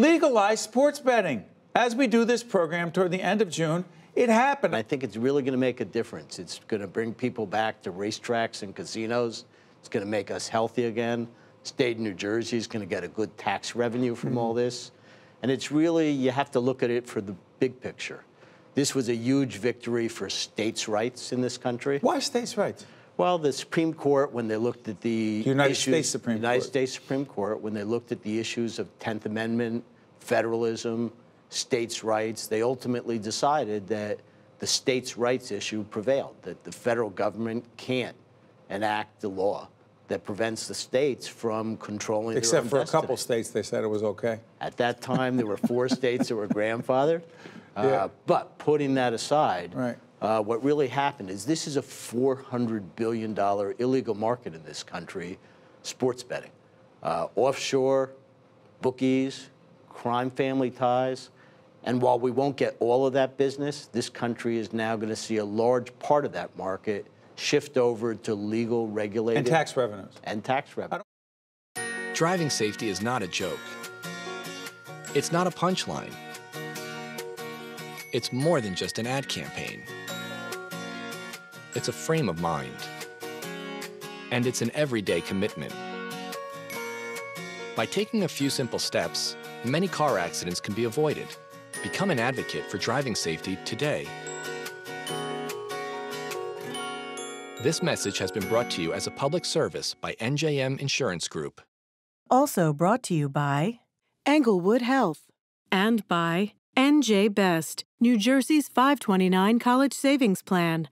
legalize sports betting. As we do this program toward the end of June, it happened. I think it's really going to make a difference. It's going to bring people back to racetracks and casinos. It's going to make us healthy again. State of New Jersey is going to get a good tax revenue from all this. And it's really, you have to look at it for the big picture. This was a huge victory for states' rights in this country. Why states' rights? Well, the Supreme Court, when they looked at the United States Supreme Court, when they looked at the issues of 10th Amendment, federalism, states' rights, they ultimately decided that the states' rights issue prevailed, that the federal government can't enact the law that prevents the states from controlling their own destiny. Except for a couple states, they said it was okay. At that time, there were four states that were grandfathered. But putting that aside, what really happened is this is a $400 billion illegal market in this country, sports betting. Offshore, bookies, crime family ties. And while we won't get all of that business, this country is now going to see a large part of that market shift over to legal, regulated... And tax revenues. And tax revenues. Driving safety is not a joke. It's not a punchline. It's more than just an ad campaign. It's a frame of mind. And it's an everyday commitment. By taking a few simple steps, many car accidents can be avoided. Become an advocate for driving safety today. This message has been brought to you as a public service by NJM Insurance Group. Also brought to you by Englewood Health and by NJ Best, New Jersey's 529 College Savings Plan.